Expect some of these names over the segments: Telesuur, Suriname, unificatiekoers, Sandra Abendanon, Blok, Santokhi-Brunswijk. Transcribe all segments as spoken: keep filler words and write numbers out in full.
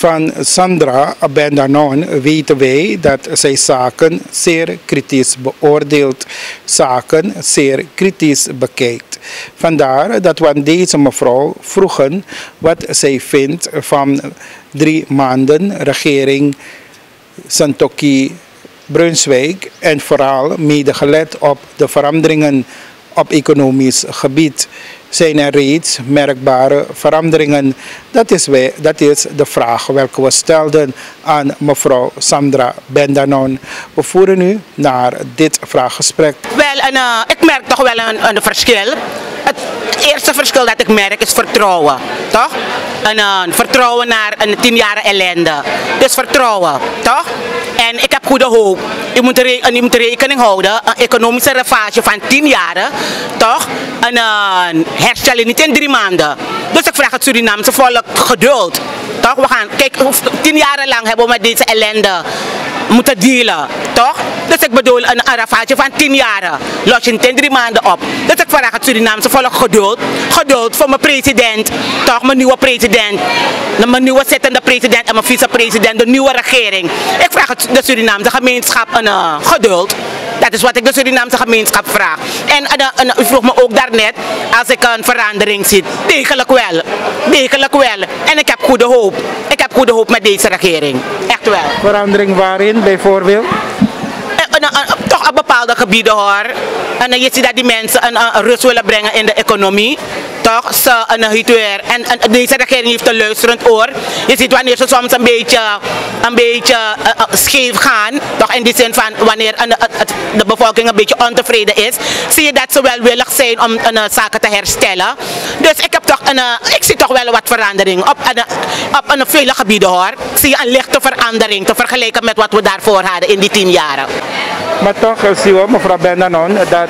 Van Sandra Abendanon weten wij dat zij zaken zeer kritisch beoordeelt, zaken zeer kritisch bekijkt. Vandaar dat we aan deze mevrouw vroegen wat zij vindt van drie maanden regering Santokhi-Brunswijk en vooral mede gelet op de veranderingen op economisch gebied. Zijn er reeds merkbare veranderingen? Dat is, wij, dat is de vraag welke we stelden aan mevrouw Sandra Abendanon. We voeren nu naar dit vraaggesprek. Wel, en, uh, ik merk toch wel een, een verschil. Het eerste verschil dat ik merk is vertrouwen, toch? En, uh, vertrouwen naar een tien jaren ellende. Dus vertrouwen, toch? En ik heb goede hoop. Je moet, re en je moet rekening houden, een economische ravage van tien jaren, toch? En uh, herstellen niet in drie maanden. Dus ik vraag het Surinaamse volk geduld, toch? We gaan, kijk, tien jaren lang hebben we met deze ellende moeten dealen, toch? Dus ik bedoel, een, een ravage van tien jaren, los je niet in drie maanden op. Dus ik vraag het Surinaamse volk geduld, geduld voor mijn president, toch? Mijn nieuwe president, mijn nieuwe zittende president en mijn vicepresident, de nieuwe regering. Ik vraag het de Surinaamse gemeenschap een uh, geduld. Dat is wat ik de Surinaamse gemeenschap vraag. En uh, uh, u vroeg me ook daarnet, als ik een verandering zie, degelijk wel, degelijk wel. En ik heb goede hoop, ik heb goede hoop met deze regering, echt wel. Verandering waarin bijvoorbeeld? En, en, en, toch op bepaalde gebieden hoor. En, en je ziet dat die mensen een, een rust willen brengen in de economie. Toch? Ze, en, en, en deze regering heeft een luisterend oor. Je ziet wanneer ze soms een beetje, een beetje uh, uh, scheef gaan. Toch? In die zin van wanneer uh, uh, de bevolking een beetje ontevreden is. Zie je dat ze welwillig zijn om uh, zaken te herstellen. Dus ik, heb toch een, uh, ik zie toch wel wat verandering. Op, uh, op uh, vele gebieden hoor. Zie je een lichte verandering te vergelijken met wat we daarvoor hadden in die tien jaren. Maar toch zien we, mevrouw Abendanon, dat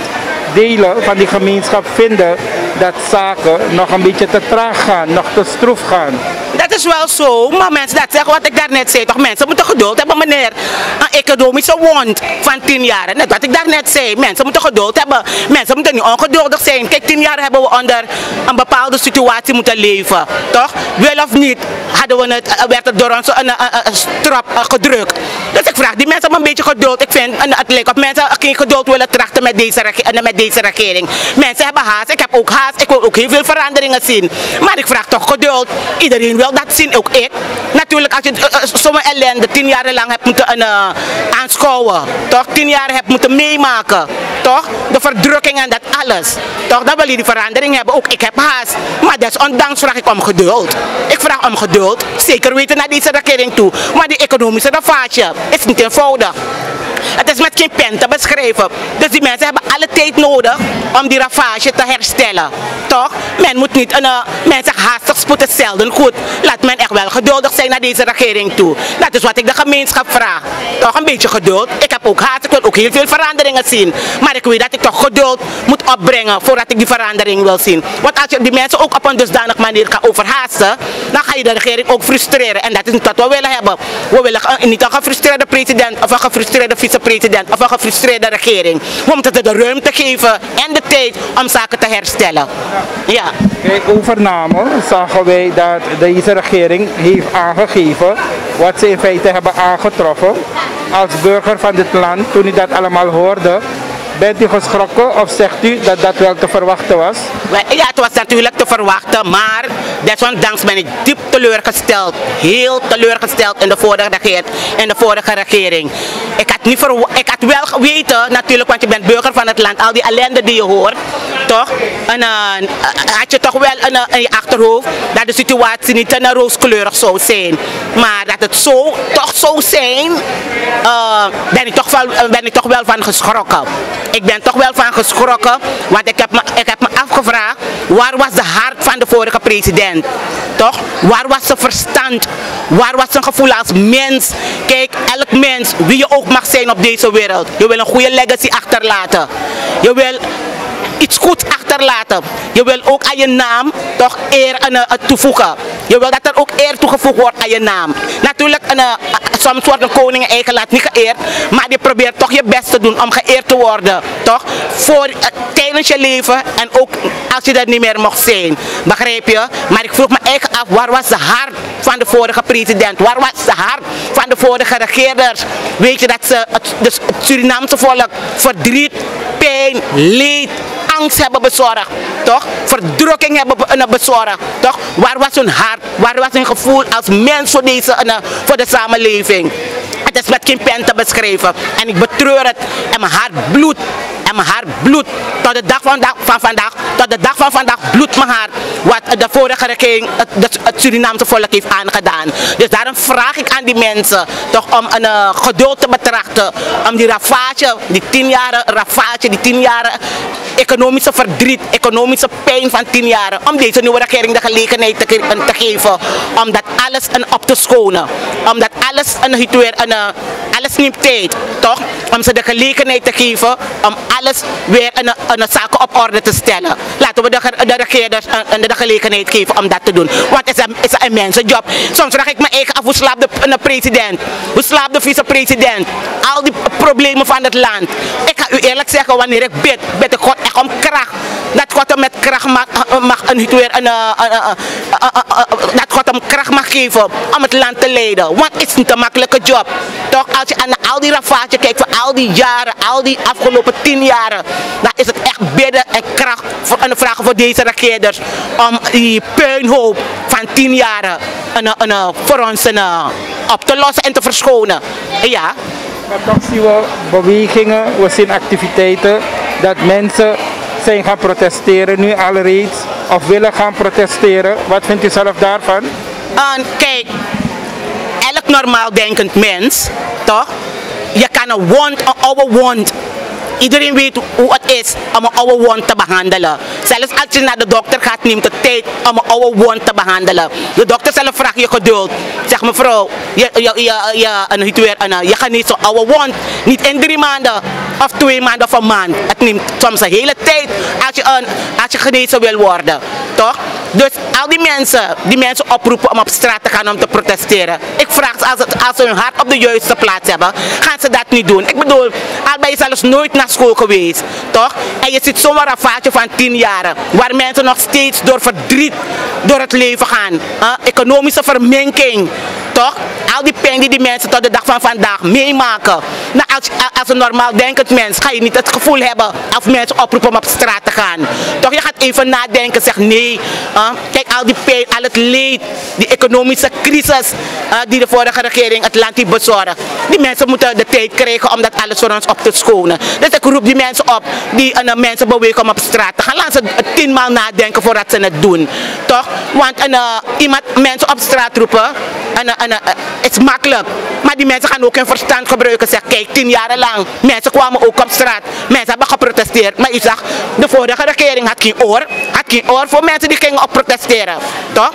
delen van die gemeenschap vinden dat zaken nog een beetje te traag gaan, nog te stroef gaan. Dat is wel zo, maar mensen, dat zeggen wat ik daarnet zei, toch mensen moeten geduld hebben meneer. Een economische wond van tien jaar, net wat ik daarnet zei, mensen moeten geduld hebben. Mensen moeten niet ongeduldig zijn. Kijk, tien jaar hebben we onder een bepaalde situatie moeten leven, toch? Wel of niet hadden we het, werd het door onze een, een, een strop gedrukt. Dus ik vraag die mensen om een beetje geduld. Ik vind het lijkt op mensen geen geduld willen trachten met deze, met deze regering. Mensen hebben haast, ik heb ook haast, ik wil ook heel veel veranderingen zien. Maar ik vraag toch geduld, iedereen wil dat zien, ook ik. Natuurlijk, als je uh, zo'n ellende tien jaar lang hebt moeten uh, aanschouwen, toch? Tien jaar hebt moeten meemaken, toch? De verdrukking en dat alles, toch? Dan wil je die verandering hebben, ook ik heb haast. Maar desondanks vraag ik om geduld. Ik vraag om geduld, zeker weten naar deze regering toe. Maar die economische ravage is niet eenvoudig. Het is met geen pen te beschrijven. Dus die mensen hebben alle tijd nodig om die ravage te herstellen. Toch? Men moet niet een, uh, mensen haastig spoeden, zelden goed. Laat men echt wel geduldig zijn naar deze regering toe. Dat is wat ik de gemeenschap vraag. Toch een beetje geduld. Ik heb ook haast, ik wil ook heel veel veranderingen zien. Maar ik weet dat ik toch geduld moet opbrengen voordat ik die verandering wil zien. Want als je die mensen ook op een dusdanige manier kan overhaasten, dan ga je de regering ook frustreren. En dat is niet wat we willen hebben. We willen niet een gefrustreerde president of een gefrustreerde vicepresident of een gefrustreerde regering. We moeten het de ruimte geven en de tijd om zaken te herstellen. Ja. Kijk, overname zagen wij dat deze regering heeft aangegeven wat ze in feite hebben aangetroffen. Als burger van dit land, toen u dat allemaal hoorde, bent u geschrokken of zegt u dat dat wel te verwachten was? Ja, het was natuurlijk te verwachten, maar desondanks ben ik diep teleurgesteld. Heel teleurgesteld in de vorige, regeer, in de vorige regering. Ik had, niet ik had wel geweten, natuurlijk, want je bent burger van het land, al die ellende die je hoort, toch? En, uh, had je toch wel een, in je achterhoofd dat de situatie niet een rooskleurig zou zijn. Maar dat het zo, toch zou zijn, uh, ben, ik toch wel, ben ik toch wel van geschrokken. Ik ben toch wel van geschrokken, want ik heb, me, ik heb me afgevraagd, waar was de hart van de vorige president? Toch? Waar was zijn verstand? Waar was zijn gevoel als mens? Kijk, elk mens, wie je ook mag zijn op deze wereld, je wil een goede legacy achterlaten. Je wil iets goeds achterlaten. Je wil ook aan je naam toch eer toevoegen. Je wil dat er ook eer toegevoegd wordt aan je naam. Natuurlijk, een, soms wordt een koning en eigenaar niet geëerd, maar je probeert toch je best te doen om geëerd te worden, toch? Voor, tijdens je leven en ook als je dat niet meer mocht zijn. Begrijp je? Maar ik vroeg me eigen af, waar was de hart van de vorige president? Waar was de hart van de vorige regeerders? Weet je dat ze het, dus het Surinaamse volk verdriet, pijn, leed, angst hebben bezorgd, toch? Verdrukking hebben bezorgd, toch? Waar was hun hart, waar was hun gevoel als mens voor, deze, voor de samenleving? Het is met geen pen te beschrijven en ik betreur het en mijn hart bloedt. En mijn hart bloedt tot de dag van, dag van vandaag, tot de dag van vandaag bloedt mijn hart wat de vorige regering het, het Surinaamse volk heeft aangedaan. Dus daarom vraag ik aan die mensen toch om een uh, geduld te betrachten, om die ravage, die tien jaren ravage, die tien jaren economische verdriet, economische pijn van tien jaren, om deze nieuwe regering de gelegenheid te, te geven, om dat alles een, op te schonen, om dat alles een, een, alles neemt tijd, toch? Om ze de gelegenheid te geven om alles weer een, een, een zaken op orde te stellen. Laten we de, de regeerders een, de gelegenheid geven om dat te doen. Want het is een, is een immense job. Soms vraag ik me eigen af, hoe slaapt de, de president? Hoe slaapt de vicepresident? Al die problemen van het land. Ik ga u eerlijk zeggen, wanneer ik bid, bid ik God echt om kracht. Dat God hem met kracht mag, mag een, weer een, een, een, een, een, een, dat God hem kracht mag geven om het land te leiden. Want het is niet een makkelijke job. Toch, als je aan al die ravage kijkt van al die jaren, al die afgelopen tien jaren, dan is het echt bidden en kracht voor, en vragen voor deze regeerders om die puinhoop van tien jaren en, en, voor ons en, op te lossen en te verschonen. Ja. Maar toch zien we bewegingen, we zien activiteiten dat mensen zijn gaan protesteren nu al reeds of willen gaan protesteren. Wat vindt u zelf daarvan? En kijk, elk normaal denkend mens, toch? Je kan een wond, een oude wond. Iedereen weet hoe het is om een oude wond te behandelen. Zelfs als je naar de dokter gaat, neemt het tijd om een oude wond te behandelen. De dokter zelf vraagt je geduld. Zeg mevrouw, je, je, je, je, een, een, je gaat niet zo'n oude wond. Niet in drie maanden of twee maanden of een maand. Het neemt soms een hele tijd als je, een, als je genezen wil worden. Toch? Dus al die mensen, die mensen oproepen om op straat te gaan om te protesteren. Ik vraag ze, als, het, als ze hun hart op de juiste plaats hebben, gaan ze dat niet doen. Ik bedoel, al ben je zelfs nooit naar school geweest, toch? En je ziet zo'n ravage van tien jaren, waar mensen nog steeds door verdriet door het leven gaan. Huh? Economische verminking, toch? Al die pijn die die mensen tot de dag van vandaag meemaken. Nou, als, als een normaal denkend mens ga je niet het gevoel hebben of mensen oproepen om op straat te gaan. Toch, je gaat even nadenken, zeg nee. Huh? Kijk, al die pijn, al het leed, die economische crisis huh, die de vorige regering het land heeft bezorgd. Die mensen moeten de tijd krijgen om dat alles voor ons op te schonen. Dus ik roep die mensen op, die uh, mensen bewegen om op straat te gaan. Laat ze tienmaal nadenken voordat ze het doen. Toch? Want uh, iemand, mensen op straat roepen, en, uh, en, uh, het is makkelijk. Maar die mensen gaan ook hun verstand gebruiken. Zeg, kijk, tien jaren lang, mensen kwamen ook op straat. Mensen hebben geprotesteerd. Maar u zag, de vorige regering had geen oor. Had geen oor voor mensen die gingen op protesteren. Toch?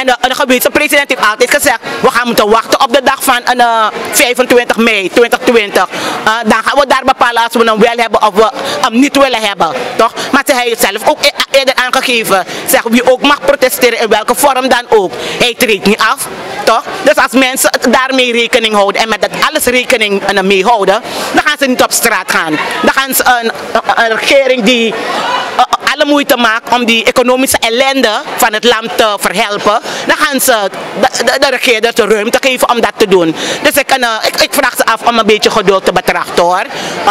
En de, de gewezen president heeft altijd gezegd, we gaan moeten wachten op de dag van uh, vijfentwintig mei tweeduizend twintig. Uh, dan gaan we daar bepalen als we hem wel hebben of we hem niet willen hebben. Toch? Maar hij heeft zelf ook eerder aangegeven, zeg, wie ook mag protesteren in welke vorm dan ook. Hij treedt niet af. Toch? Dus als mensen daarmee rekening houden en met dat alles rekening mee houden, dan gaan ze niet op straat gaan. Dan gaan ze een, een, een regering die uh, alle moeite maakt om die economische ellende van het land te verhelpen, dan gaan ze de, de, de regeerders de ruimte geven om dat te doen. Dus ik, uh, ik, ik vraag ze af om een beetje geduld te betrachten hoor.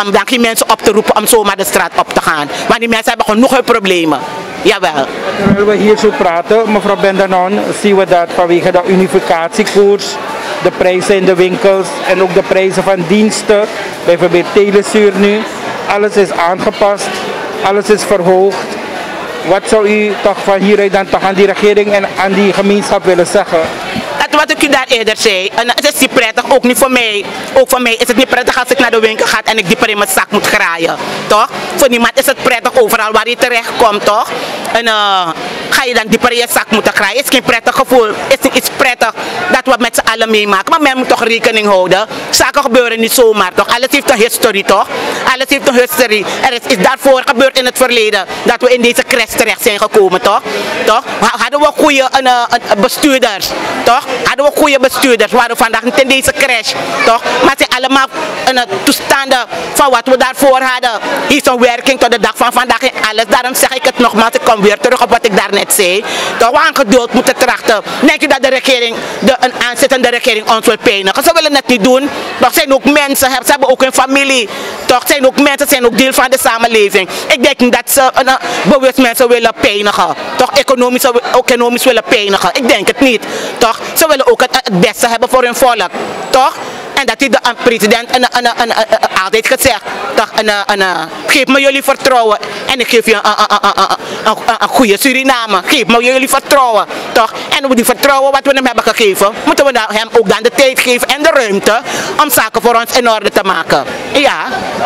Om dan die mensen op te roepen om zomaar de straat op te gaan. Want die mensen hebben genoeg hun problemen. Jawel. Terwijl we hier zo praten, mevrouw Abendanon, zien we dat vanwege de unificatiekoers, de prijzen in de winkels en ook de prijzen van diensten, bijvoorbeeld Telesuur nu, alles is aangepast, alles is verhoogd. Wat zou u toch van hieruit dan toch aan die regering en aan die gemeenschap willen zeggen? Wat ik u daar eerder zei, en het is niet prettig, ook niet voor mij. Ook voor mij is het niet prettig als ik naar de winkel ga en ik dieper in mijn zak moet graaien, toch? Voor niemand is het prettig overal waar je terecht komt, toch? En uh, ga je dan dieper in je zak moeten graaien, is geen prettig gevoel. Is niet iets prettig dat we met z'n allemaal meemaken, maar men moet toch rekening houden. Zaken gebeuren niet zomaar, toch? Alles heeft een historie, toch? Alles heeft een historie. Er is, is daarvoor gebeurd in het verleden dat we in deze crash terecht zijn gekomen, toch? Toch? Hadden we goede een, een bestuurders, toch? Hadden we goede bestuurders, waren we vandaag niet in deze crash, toch? Maar ze allemaal in het toestanden van wat we daarvoor hadden. Hier is een werking tot de dag van vandaag in alles. Daarom zeg ik het nogmaals, ik kom weer terug op wat ik daarnet zei. Toch? We aan geduld moeten trachten. Denk je dat de regering, de een aanzittende regering, ons wil pijnigen? Ze willen het niet doen. Toch? Zijn ook mensen, ze hebben ook een familie. Toch? Zijn ook mensen, zijn ook deel van de samenleving. Ik denk niet dat ze een, bewust mensen willen pijnigen. Toch? Economisch, economisch willen pijnigen. Ik denk het niet. Toch? Ze willen ook het, het beste hebben voor hun volk. Toch? En dat heeft de president en, en, en, en, en, altijd gezegd. Toch, en, en, en, geef me jullie vertrouwen en ik geef je een, een, een, een, een, een, een goede Suriname. Geef me jullie vertrouwen. Toch? En om die vertrouwen wat we hem hebben gegeven, moeten we hem ook dan de tijd geven en de ruimte om zaken voor ons in orde te maken. Ja.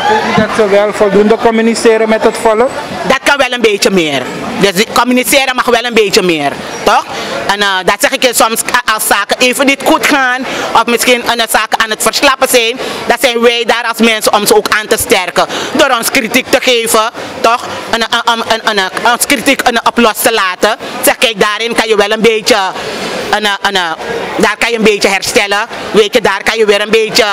Vindt u dat ze wel voldoende communiceren met het volk? Dat kan wel een beetje meer. Dus communiceren mag wel een beetje meer. Toch? En uh, dat zeg ik soms, als zaken even niet goed gaan, of misschien uh, zaken aan het verslappen zijn, dan zijn wij daar als mensen om ze ook aan te sterken. Door ons kritiek te geven, toch? En, uh, um, en uh, ons kritiek uh, op los te laten. Zeg, kijk, daarin kan je wel een beetje, uh, uh, uh, daar kan je een beetje herstellen. Weet je, daar kan je weer een beetje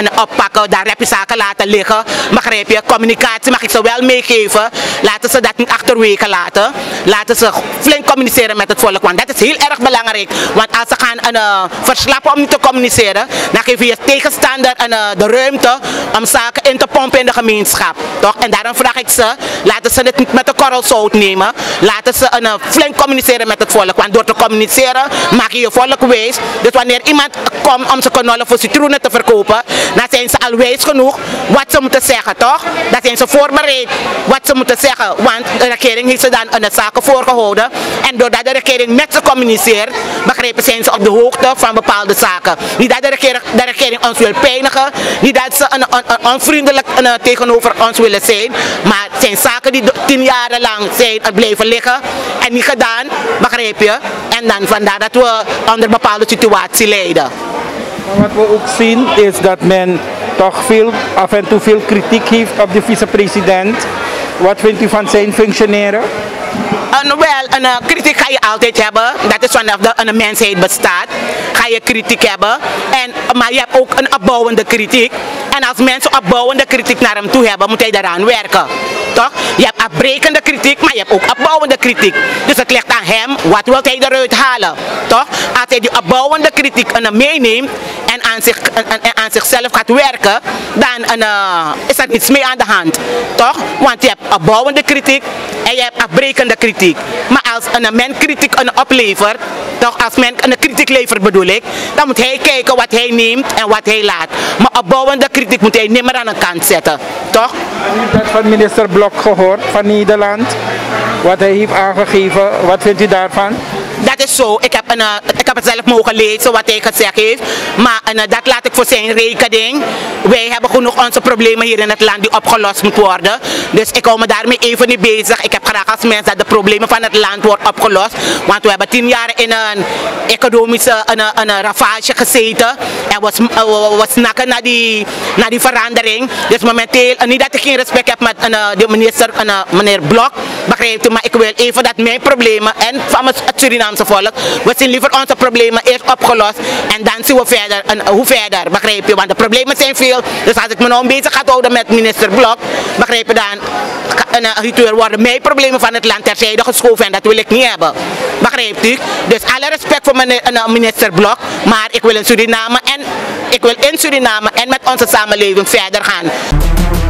uh, oppakken. Daar heb je zaken laten liggen. Begrijp je? Communicatie mag ik ze wel meegeven. Laten ze dat niet achterwege laten. Laten ze flink communiceren met het volk, want dat is heel erg belangrijk. Want als ze gaan en, uh, verslappen om niet te communiceren, dan geef je je tegenstander en, uh, de ruimte om zaken in te pompen in de gemeenschap. Toch? En daarom vraag ik ze, laten ze het niet met de korrel zout nemen. Laten ze en, uh, flink communiceren met het volk, want door te communiceren maak je je volk wijs. Dus wanneer iemand komt om ze knollen voor citroenen te verkopen, dan zijn ze al wijs genoeg wat ze moeten zeggen, toch? Dan zijn ze voorbereid wat ze moeten zeggen, want de regering heeft ze dan een zaken voorgehouden en doordat de regering met ze communiceert, begrepen zijn ze op de hoogte van bepaalde zaken. Niet dat de regering, de regering ons wil pijnigen, niet dat ze een, een, een onvriendelijk een, een, tegenover ons willen zijn, maar het zijn zaken die tien jaren lang zijn blijven liggen en niet gedaan, begreep je? En dan vandaar dat we onder een bepaalde situatie lijden. Wat we ook zien is dat men toch veel, af en toe veel kritiek heeft op de vicepresident. Wat vindt u van zijn functioneren? En wel, een uh, kritiek ga je altijd hebben, dat is vanaf de een mensheid bestaat, ga je kritiek hebben, en, maar je hebt ook een opbouwende kritiek. En als mensen opbouwende kritiek naar hem toe hebben, moet hij daaraan werken. Toch? Je hebt afbrekende kritiek, maar je hebt ook opbouwende kritiek. Dus het ligt aan hem, wat wil hij eruit halen? Toch? Als hij die opbouwende kritiek meeneemt en aan, zich, en, en aan zichzelf gaat werken, dan en, uh, is er niets mee aan de hand. Toch? Want je hebt opbouwende kritiek en je hebt afbrekende kritiek. Maar als een men kritiek een oplevert, toch? Als men een kritiek levert bedoel ik, dan moet hij kijken wat hij neemt en wat hij laat. Maar opbouwende kritiek moet hij niet meer aan de kant zetten. Toch? U hebt van minister Blok gehoord van Nederland, wat hij heeft aangegeven, wat vindt u daarvan? Dat is zo, ik heb, een, ik heb het zelf mogen lezen wat hij gezegd heeft, maar en, dat laat ik voor zijn rekening. Wij hebben genoeg onze problemen hier in het land die opgelost moeten worden, dus ik hou me daarmee even niet bezig. Ik heb graag als mens dat de problemen van het land worden opgelost, want we hebben tien jaar in een economische een, een, een ravage gezeten en we, we, we snakken naar die, naar die verandering. Dus momenteel, niet dat ik geen respect heb met een, de minister, een, meneer Blok, begrijpt u, maar ik wil even dat mijn problemen en van het Suriname volk. We zien liever onze problemen eerst opgelost en dan zien we verder en hoe verder, begrijp je? Want de problemen zijn veel, dus als ik me nou bezig ga houden met minister Blok, begrijp je, dan en, uh, worden mijn problemen van het land terzijde geschoven en dat wil ik niet hebben, begrijpt u? Dus alle respect voor meneer, uh, minister Blok, maar ik wil in Suriname en ik wil in Suriname en met onze samenleving verder gaan.